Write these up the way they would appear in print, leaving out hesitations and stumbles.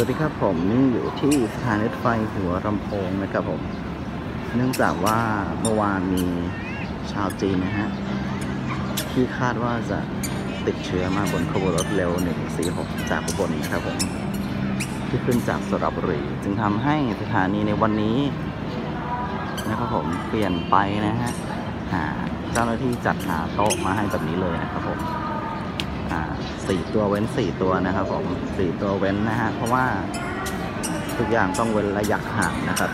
สวัสดีครับผมนี่อยู่ที่สถานีรถไฟหัวลำโพงนะครับผมเนื่องจากว่าเมื่อวานมีชาวจีนนะฮะที่คาดว่าจะติดเชื้อมาบนขบวนรถเร็ว146จากอุบลนะครับผมที่ขึ้นจากสระบุรีจึงทำให้สถานีในวันนี้นะครับผมเปลี่ยนไปนะฮะเจ้าหน้าที่จัดหาโต๊ะมาให้แบบนี้เลยนะครับผม4ตัวเว้น4ตัวนะครับผม4ตัวเว้นนะฮะเพราะว่าทุกอย่างต้องเว้นระยะห่างนะครับ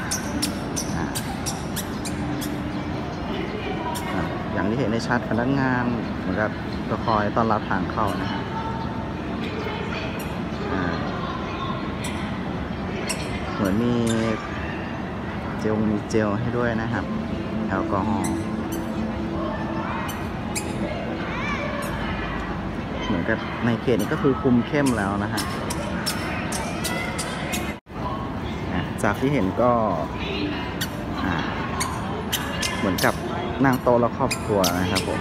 อย่างที่เห็นในชัดพนักงานเหมือนกับจะคอยต้อนรับทางเข้านะฮะเหมือนมีเจลให้ด้วยนะครับแอลกอฮอล์เหมือนกับในเขตนี้ก็คือคุมเข้มแล้วนะฮะจากที่เห็นก็เหมือนกับนั่งโต๊ะและครอบครัวนะครับผม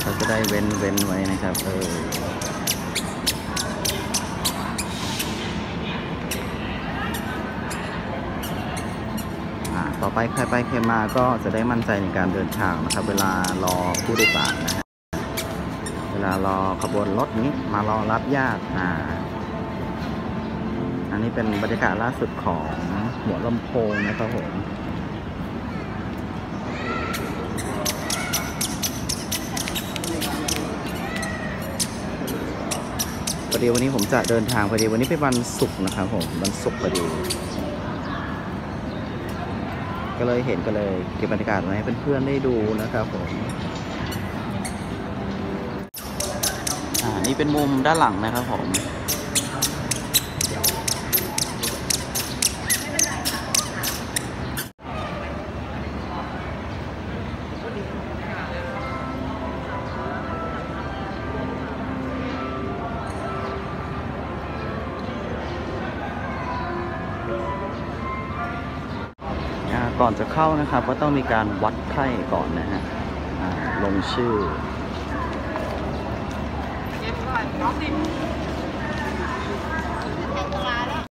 เราจะได้เว้นไว้นะครับต่อไปใครไปใครมาก็จะได้มั่นใจในการเดินทางนะครับเวลารอผู้โดยสารนะฮะเวลารอขบวนรถนี้มารอรับญาติอันนี้เป็นบรรยากาศล่าสุดของหัวลำโพงนะครับผมพอดีวันนี้ผมจะเดินทางพอดีวันนี้เป็นวันศุกร์นะครับผมวันศุกร์พอดีก็เลยเห็นก็เลยเก็บบรรยากาศมาให้เพื่อนๆได้ดูนะครับผมนี่เป็นมุมด้านหลังนะครับผมก่อนจะเข้านะครับก็ต้องมีการวัดไข้ก่อนนะฮะลงชื่อ